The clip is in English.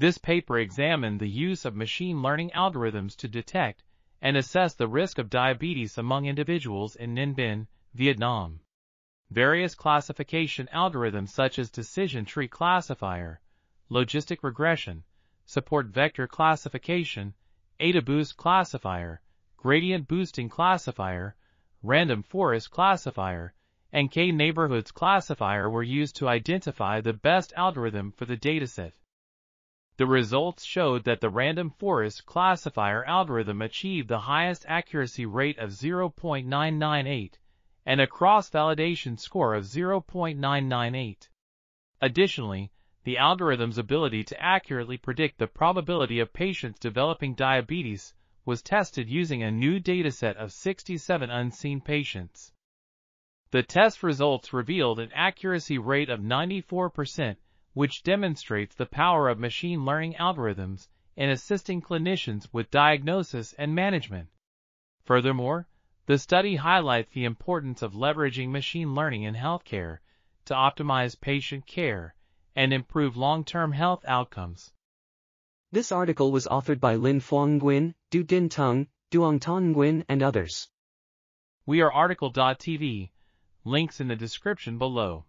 This paper examined the use of machine learning algorithms to detect and assess the risk of diabetes among individuals in Ninh Binh, Vietnam. Various classification algorithms such as decision tree classifier, logistic regression, support vector classification, AdaBoost classifier, gradient boosting classifier, random forest classifier, and K-neighborhoods classifier were used to identify the best algorithm for the dataset. The results showed that the random forest classifier algorithm achieved the highest accuracy rate of 0.998 and a cross-validation score of 0.998. Additionally, the algorithm's ability to accurately predict the probability of patients developing diabetes was tested using a new dataset of 67 unseen patients. The test results revealed an accuracy rate of 94%, which demonstrates the power of machine learning algorithms in assisting clinicians with diagnosis and management. Furthermore, the study highlights the importance of leveraging machine learning in healthcare to optimize patient care and improve long-term health outcomes. This article was authored by Linh Phuong Nguyen, Do Dinh Tung, Duong Thanh Nguyen, and others. We are Article.tv, links in the description below.